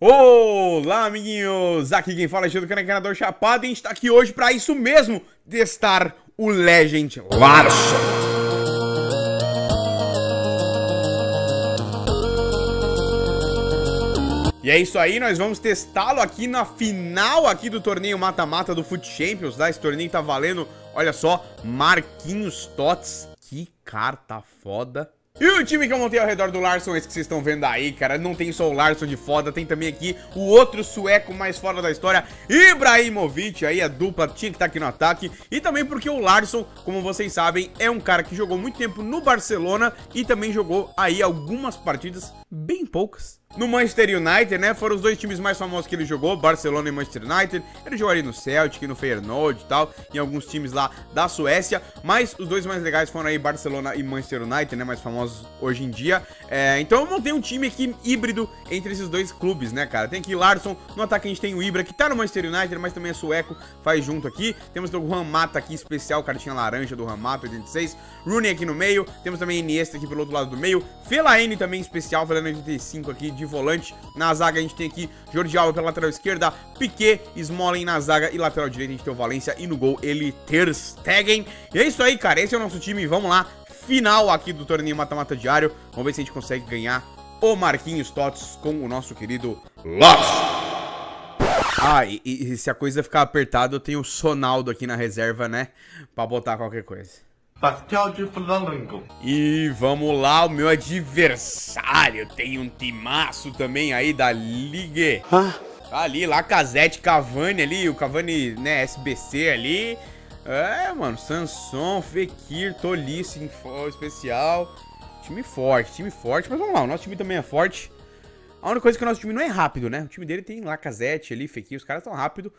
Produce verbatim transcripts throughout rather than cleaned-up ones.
Olá, amiguinhos! Aqui quem fala é Chico do Encanador Chapado e a gente tá aqui hoje pra isso mesmo, testar o Legend Larsson. E é isso aí, nós vamos testá-lo aqui na final aqui do torneio mata-mata do Foot Champions, tá? Esse torneio tá valendo, olha só, Marquinhos Tots, que carta foda. E o time que eu montei ao redor do Larsson é esse que vocês estão vendo aí, cara. Não tem só o Larsson de foda, tem também aqui o outro sueco mais foda da história, Ibrahimovic, aí a dupla tinha que estar aqui no ataque. E também porque o Larsson, como vocês sabem, é um cara que jogou muito tempo no Barcelona e também jogou aí algumas partidas, bem poucas, no Manchester United, né? Foram os dois times mais famosos que ele jogou, Barcelona e Manchester United. Ele jogou ali no Celtic, no Feyenoord e tal, em alguns times lá da Suécia. Mas os dois mais legais foram aí Barcelona e Manchester United, né? Mais famosos hoje em dia. É, então eu montei um time aqui híbrido entre esses dois clubes, né, cara? Tem aqui Larsson, no ataque a gente tem o Ibra, que tá no Manchester United, mas também é sueco, faz junto aqui. Temos o Ramata aqui, especial, cartinha laranja do Ramata, oitenta e seis. Rooney aqui no meio, temos também Iniesta aqui pelo outro lado do meio. Fellaini também especial, Fellaini oitenta e cinco aqui, de volante. Na zaga a gente tem aqui Jordi Alba pela lateral esquerda, Piquet, Smolen na zaga e lateral direita a gente tem o Valência e no gol ele Ter Stegen. E é isso aí, cara, esse é o nosso time, vamos lá, final aqui do torneio mata-mata diário, vamos ver se a gente consegue ganhar o Marquinhos Tots com o nosso querido Lopes. Ah, e, e se a coisa ficar apertada eu tenho o Sonaldo aqui na reserva, né, pra botar qualquer coisa. Pastel de Flango. E vamos lá, o meu adversário tem um timaço também aí da Ligue. Hã? Tá ali, Lacazette, Cavani ali, o Cavani, né, S B C ali. É, mano, Sanson, Fekir, Tolisso, especial. Time forte, time forte, mas vamos lá, o nosso time também é forte. A única coisa é que o nosso time não é rápido, né? O time dele tem Lacazette ali, Fekir, os caras tão rápido.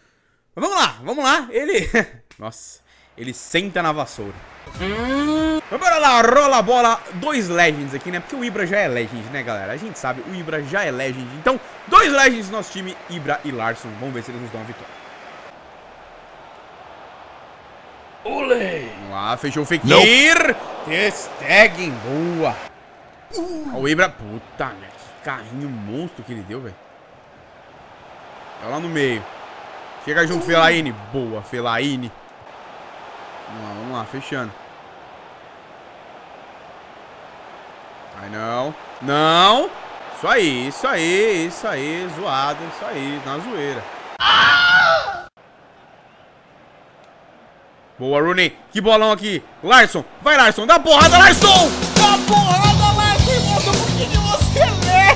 Mas vamos lá, vamos lá, ele... Nossa, ele senta na vassoura. Hum. Bora lá, rola a bola. Dois Legends aqui, né? Porque o Ibra já é Legend, né, galera? A gente sabe, o Ibra já é Legend. Então, dois Legends no nosso time, Ibra e Larsson. Vamos ver se eles nos dão uma vitória. Olé. Vamos lá, fechou o Fekir. Ter Stegen, boa. Uh. O Ibra, puta, né? Que carrinho monstro que ele deu, velho. Tá lá no meio. Chega junto, uh. Fellaini. Boa, Fellaini. Vamos lá, vamos lá, fechando. Ai, não. Não. Isso aí, isso aí, isso aí. Zoada, isso aí, na zoeira. Ah! Boa, Rooney. Que bolão aqui. Larsson. Vai, Larsson. Dá porrada, Larsson. Dá porrada, Larsson. Por que que você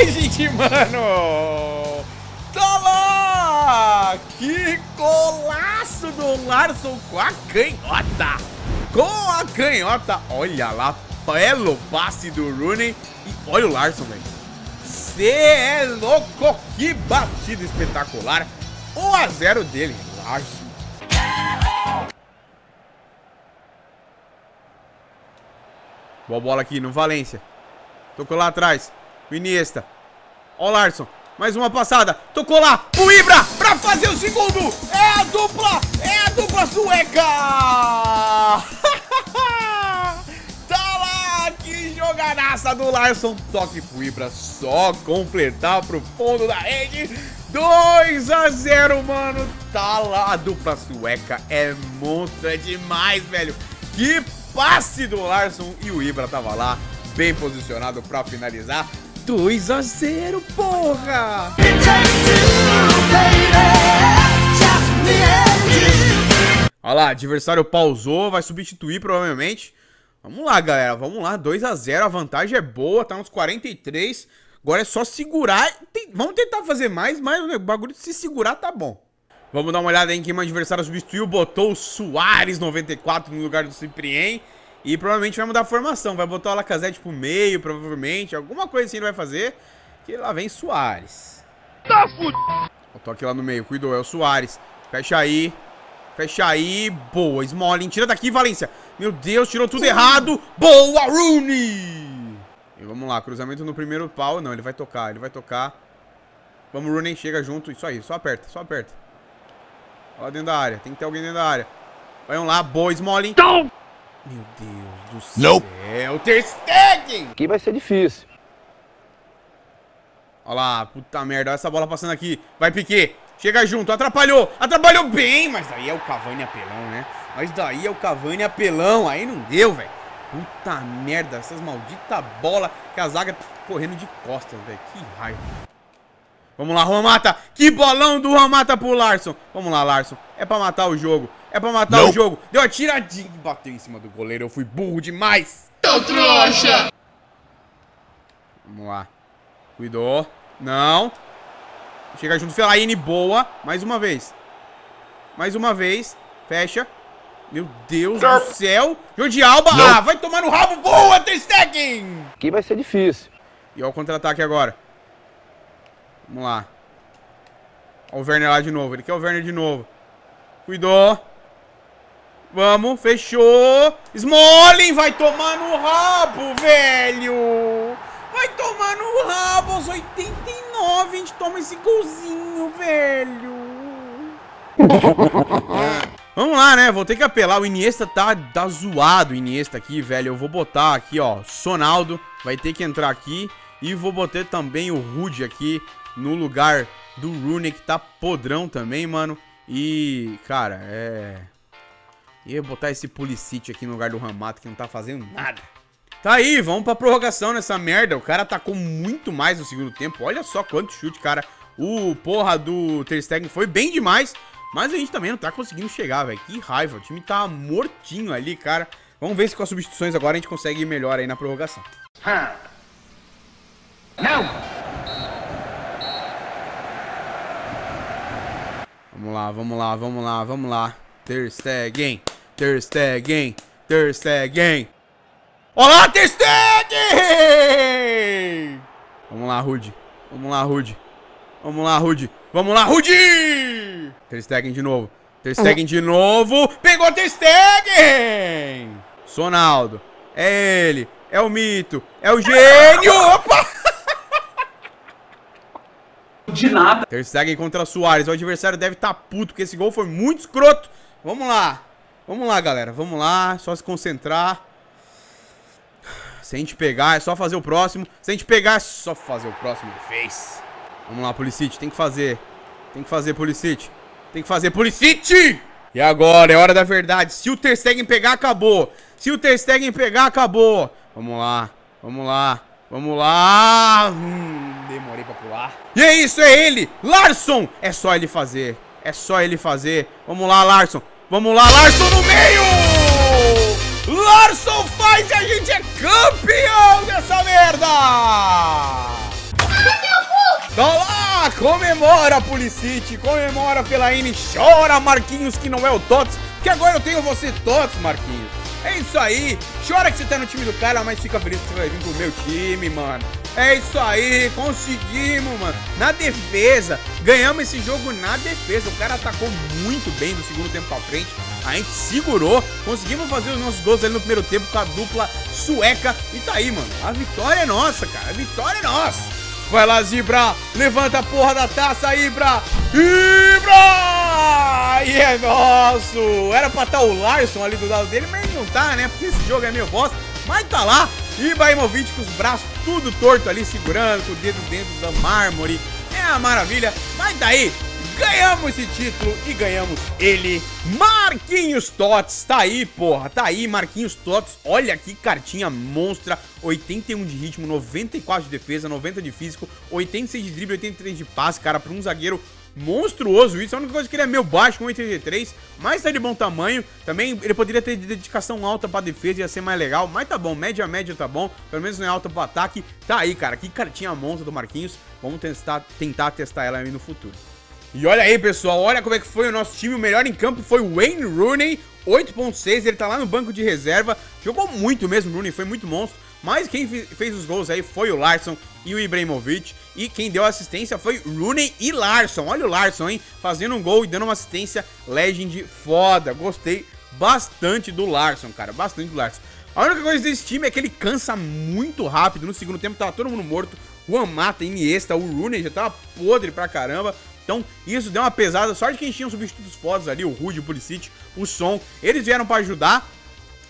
lê, gente, mano? Tá lá. Que golaço do Larsson com a canhota, com a canhota, olha lá, belo passe do Rooney, e olha o Larsson, velho, cê é louco, que batida espetacular, um a zero dele, Larsson. Boa bola aqui no Valência, tocou lá atrás, o Iniesta, ó o Larsson. Mais uma passada, tocou lá pro Ibra pra fazer o segundo. É a dupla, é a dupla sueca. Tá lá, que jogadaça do Larsson. Toque pro Ibra, só completar pro fundo da rede. Dois a zero, mano. Tá lá, a dupla sueca é monstro, é demais, velho. Que passe do Larsson. E o Ibra tava lá, bem posicionado pra finalizar. Dois a zero, porra! Olha lá, adversário pausou, vai substituir provavelmente. Vamos lá, galera, vamos lá, dois a zero, a vantagem é boa, tá uns quarenta e três. Agora é só segurar, tem... vamos tentar fazer mais, mas o bagulho de se segurar tá bom. Vamos dar uma olhada em quem o adversário substituiu, botou o Soares noventa e quatro no lugar do Cyprien. E provavelmente vai mudar a formação, vai botar o Lacazette pro meio, provavelmente, alguma coisa assim ele vai fazer, que lá vem Suárez. Tá fudido! O toque lá no meio, cuidou, é o Suárez. Fecha aí, fecha aí, boa, Smolen, tira daqui, Valência. Meu Deus, tirou tudo errado, boa, Rooney! E vamos lá, cruzamento no primeiro pau, não, ele vai tocar, ele vai tocar. Vamos, Rooney, chega junto, isso aí, só aperta, só aperta. Olha dentro da área, tem que ter alguém dentro da área. Vai um lá, boa, Smolen. Meu Deus do céu, Ter Stegen! Aqui vai ser difícil. Olha lá, puta merda, olha essa bola passando aqui. Vai, Piquet, chega junto, atrapalhou. Atrapalhou bem, mas daí é o Cavani apelão, né? Mas daí é o Cavani apelão. Aí não deu, velho. Puta merda, essas malditas bolas que a zaga correndo de costas, velho. Que raiva. Vamos lá, Ramata. Que bolão do Ramata pro Larsson. Vamos lá, Larsson. É pra matar o jogo. É pra matar não. o jogo. Deu a tiradinha e bateu em cima do goleiro. Eu fui burro demais. Tão trouxa. Vamos lá. Cuidou. Não. Chega junto. Fellaini, boa. Mais uma vez. Mais uma vez. Fecha. Meu Deus não. do céu. Jordi Alba. Não. Ah, vai tomar no rabo. Boa, Ter Stegen. Aqui vai ser difícil. E olha o contra-ataque agora. Vamos lá. Olha o Werner lá de novo. Ele quer o Werner de novo. Cuidou. Vamos. Fechou. Smolen vai tomar no rabo, velho. Vai tomar no rabo. Aos oitenta e nove a gente toma esse golzinho, velho. Vamos lá, né? Vou ter que apelar. O Iniesta tá, tá zoado. O Iniesta aqui, velho. Eu vou botar aqui, ó. Sonaldo vai ter que entrar aqui. E vou botar também o Rude aqui no lugar do Rooney, que tá podrão também, mano. E, cara, é... ia botar esse Pulisic aqui no lugar do Ramata, que não tá fazendo nada. Tá aí, vamos pra prorrogação nessa merda. O cara atacou muito mais no segundo tempo. Olha só quanto chute, cara. O porra do Ter Stegen foi bem demais. Mas a gente também não tá conseguindo chegar, velho. Que raiva, o time tá mortinho ali, cara. Vamos ver se com as substituições agora a gente consegue ir melhor aí na prorrogação. Ha. Não! Vamos lá, vamos lá, vamos lá, vamos lá. Ter Stegen, Ter Stegen, Ter Stegen. Olá, Ter Stegen! Vamos lá, Rude. Vamos lá, Rude. Vamos lá, Rude. Vamos lá, Rude! Ter Stegen de novo. Ter Stegen de novo. Pegou Ter Stegen! Sonaldo. É ele. É o mito. É o gênio. Opa! De nada. Ter Stegen contra Suárez. O adversário deve estar tá puto, porque esse gol foi muito escroto. Vamos lá. Vamos lá, galera. Vamos lá. Só se concentrar. Se a gente pegar, é só fazer o próximo. Se a gente pegar, é só fazer o próximo. Ele fez. Vamos lá, Pulisic. Tem que fazer. Tem que fazer, Pulisic. Tem que fazer, Pulisic! E agora, é hora da verdade. Se o Ter Stegen pegar, acabou. Se o Ter Stegen pegar, acabou. Vamos lá. Vamos lá. Vamos lá. Hum, demorei pra pular. E é isso, é ele. Larsson. É só ele fazer. É só ele fazer. Vamos lá, Larsson. Vamos lá, Larsson no meio. Larsson faz e a gente é campeão dessa merda. Então lá, comemora, Pulisic. Comemora, Fellaini. Chora, Marquinhos, que não é o Tots. Que agora eu tenho você, Tots, Marquinhos. É isso aí, chora que você tá no time do cara, mas fica feliz que você vai vir pro meu time, mano. É isso aí, conseguimos, mano. Na defesa, ganhamos esse jogo na defesa. O cara atacou muito bem do segundo tempo pra frente. A gente segurou, conseguimos fazer os nossos gols ali no primeiro tempo com a dupla sueca. E tá aí, mano, a vitória é nossa, cara, a vitória é nossa. Vai lá, Zibra, levanta a porra da taça, Ibra. Ibra! E é nosso! Era pra estar o Larsson ali do lado dele, mas não tá, né? Porque esse jogo é meio bosta. Mas tá lá, Ibrahimovic com os braços tudo torto ali, segurando, com o dedo dentro da mármore. É a maravilha. Mas daí, ganhamos esse título e ganhamos ele. Marquinhos Tots, tá aí, porra. Tá aí, Marquinhos Tots. Olha que cartinha monstra. oitenta e um de ritmo, noventa e quatro de defesa, noventa de físico, oitenta e seis de drible, oitenta e três de passe, cara, pra um zagueiro... monstruoso isso, a única coisa que ele é meio baixo, um oitenta e três, mas tá de bom tamanho. Também ele poderia ter dedicação alta pra defesa, ia ser mais legal, mas tá bom, média, média tá bom, pelo menos não é alta pro ataque. Tá aí, cara, que cartinha monstro do Marquinhos. Vamos testar, tentar testar ela aí no futuro. E olha aí, pessoal, olha como é que foi o nosso time. O melhor em campo foi o Wayne Rooney, oito ponto seis, ele tá lá no banco de reserva. Jogou muito mesmo, o Rooney foi muito monstro. Mas quem fez os gols aí foi o Larsson e o Ibrahimovic. E quem deu assistência foi Rooney e Larsson. Olha o Larsson, hein? Fazendo um gol e dando uma assistência Legend foda. Gostei bastante do Larsson, cara. Bastante do Larsson. A única coisa desse time é que ele cansa muito rápido. No segundo tempo tava todo mundo morto. O Amata, Iniesta, o Rooney já tava podre pra caramba. Então, isso deu uma pesada. Sorte que a gente tinha substitutos fodas ali. O Rude, o Pulisic, o Son. Eles vieram pra ajudar.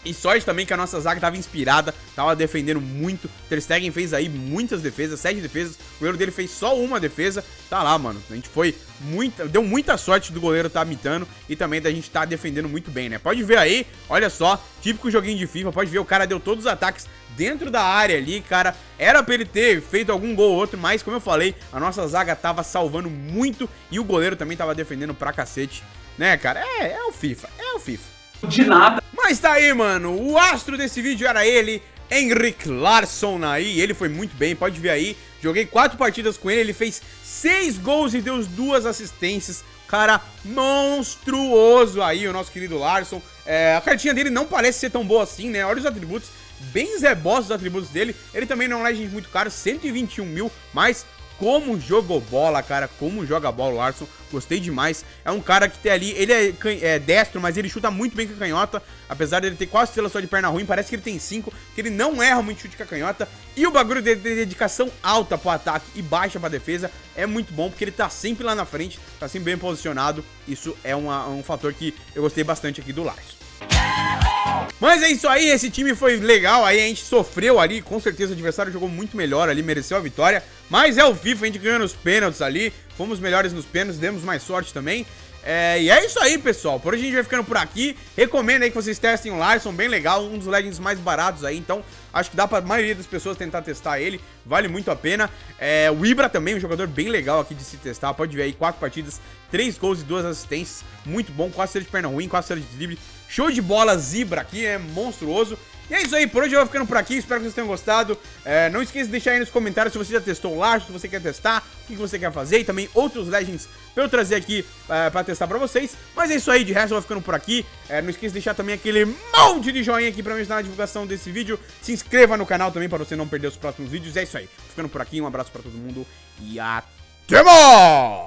E sorte também que a nossa zaga estava inspirada, estava defendendo muito. Ter Stegen fez aí muitas defesas, sete defesas. O goleiro dele fez só uma defesa. Tá lá, mano. A gente foi muita... Deu muita sorte do goleiro tá mitando e também da gente tá defendendo muito bem, né? Pode ver aí, olha só, típico joguinho de FIFA. Pode ver, o cara deu todos os ataques dentro da área ali, cara. Era pra ele ter feito algum gol ou outro, mas como eu falei, a nossa zaga tava salvando muito e o goleiro também tava defendendo pra cacete, né, cara? É, é o FIFA, é o FIFA. De nada. Mas tá aí, mano, o astro desse vídeo era ele, Henrik Larsson aí, ele foi muito bem, pode ver aí, joguei quatro partidas com ele, ele fez seis gols e deu duas assistências, cara, monstruoso aí o nosso querido Larsson. É, a cartinha dele não parece ser tão boa assim, né, olha os atributos, bem zebossos os atributos dele, ele também não é um Legend muito caro, cento e vinte e um mil, mas... Como jogou bola, cara, como joga bola o Larsson, gostei demais. É um cara que tem ali, ele é, é destro, mas ele chuta muito bem com a canhota. Apesar dele ter quase estrela só de perna ruim, parece que ele tem cinco, que ele não erra muito chute com a canhota. E o bagulho dele de dedicação alta pro ataque e baixa pra defesa é muito bom, porque ele tá sempre lá na frente, tá sempre bem posicionado. Isso é uma, um fator que eu gostei bastante aqui do Larsson. Mas é isso aí, esse time foi legal, aí a gente sofreu ali, com certeza o adversário jogou muito melhor ali, mereceu a vitória, mas é o FIFA, a gente ganhou nos pênaltis ali, fomos melhores nos pênaltis, demos mais sorte também, é, e é isso aí, pessoal, por hoje a gente vai ficando por aqui, recomendo aí que vocês testem o Larsson, bem legal, um dos Legends mais baratos aí, então acho que dá pra maioria das pessoas tentar testar ele, vale muito a pena, é, o Ibra também, um jogador bem legal aqui de se testar, pode ver aí, quatro partidas, três gols e duas assistências, muito bom, quase estrela de perna ruim, quase estrela de drible. Show de bola, Zibra aqui, é monstruoso. E é isso aí, por hoje eu vou ficando por aqui, espero que vocês tenham gostado. É, não esqueça de deixar aí nos comentários se você já testou o Larsson, se você quer testar, o que você quer fazer e também outros Legends pra eu trazer aqui é, pra testar pra vocês. Mas é isso aí, de resto eu vou ficando por aqui. É, não esqueça de deixar também aquele monte de joinha aqui pra me ajudar na divulgação desse vídeo. Se inscreva no canal também pra você não perder os próximos vídeos. É isso aí, ficando por aqui, um abraço pra todo mundo e até mais!